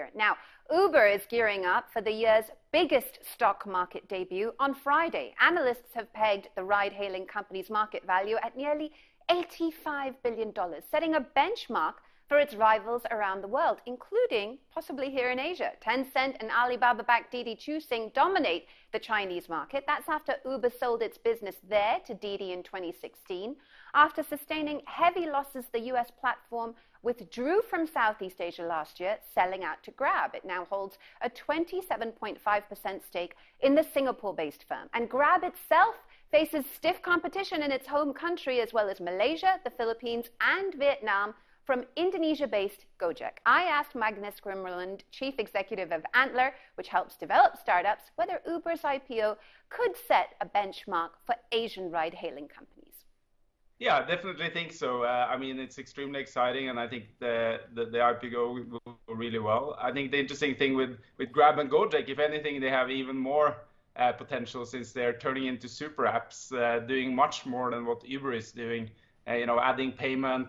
year. Now, Uber is gearing up for the year's biggest stock market debut on Friday. Analysts have pegged the ride-hailing company's market value at nearly $85 billion, setting a benchmark for its rivals around the world, including possibly here in Asia. Tencent and Alibaba-backed Didi Chuxing dominate the Chinese market. That's after Uber sold its business there to Didi in 2016. After sustaining heavy losses, the U.S. platform withdrew from Southeast Asia last year, selling out to Grab. It now holds a 27.5% stake in the Singapore-based firm. And Grab itself faces stiff competition in its home country, as well as Malaysia, the Philippines, and Vietnam, from Indonesia-based Gojek. I asked Magnus Grimeland, chief executive of Antler, which helps develop startups, whether Uber's IPO could set a benchmark for Asian ride-hailing companies. Yeah, I definitely think so. I mean, it's extremely exciting, and I think the IPO will go really well. I think the interesting thing with Grab and Gojek, if anything, they have even more potential since they're turning into super apps, doing much more than what Uber is doing, you know, adding payment,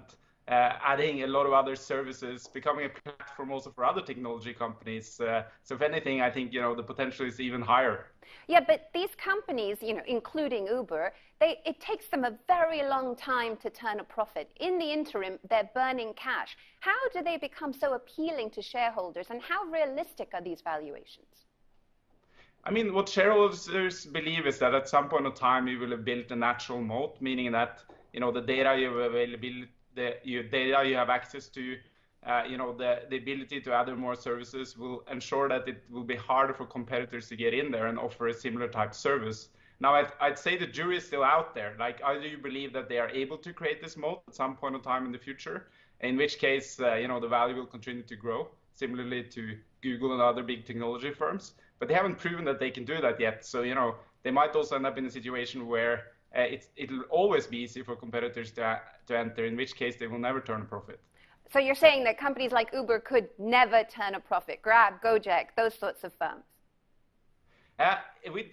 adding a lot of other services, becoming a platform also for other technology companies. So if anything, I think, you know, the potential is even higher. Yeah, but these companies, you know, including Uber, it takes them a very long time to turn a profit. In the interim, they're burning cash. How do they become so appealing to shareholders, and how realistic are these valuations? I mean, what shareholders believe is that at some point of time, you will have built a natural moat, meaning that, you know, the data you have available, your data you have access to, you know, the ability to add more services will ensure that it will be harder for competitors to get in there and offer a similar type service. Now, I'd say the jury is still out there. Like, either you believe that they are able to create this moat at some point of time in the future, in which case, you know, the value will continue to grow, similarly to Google and other big technology firms. But they haven't proven that they can do that yet. So, you know, they might also end up in a situation where it'll always be easy for competitors to enter, in which case they will never turn a profit. So you're saying that companies like Uber could never turn a profit? Grab, Gojek, those sorts of firms?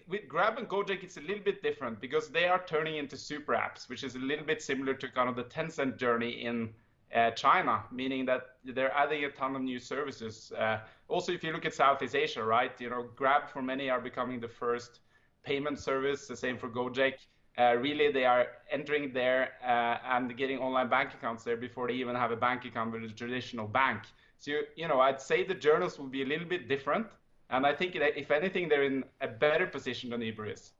With Grab and Gojek, it's a little bit different because they are turning into super apps, which is a little bit similar to kind of the Tencent journey in China, meaning that they're adding a ton of new services. Also, if you look at Southeast Asia, right, you know, Grab for many are becoming the first payment service, the same for Gojek. Really, they are entering there and getting online bank accounts there before they even have a bank account with a traditional bank. So, you know, I'd say the journals will be a little bit different. And I think that, if anything, they're in a better position than Uber is.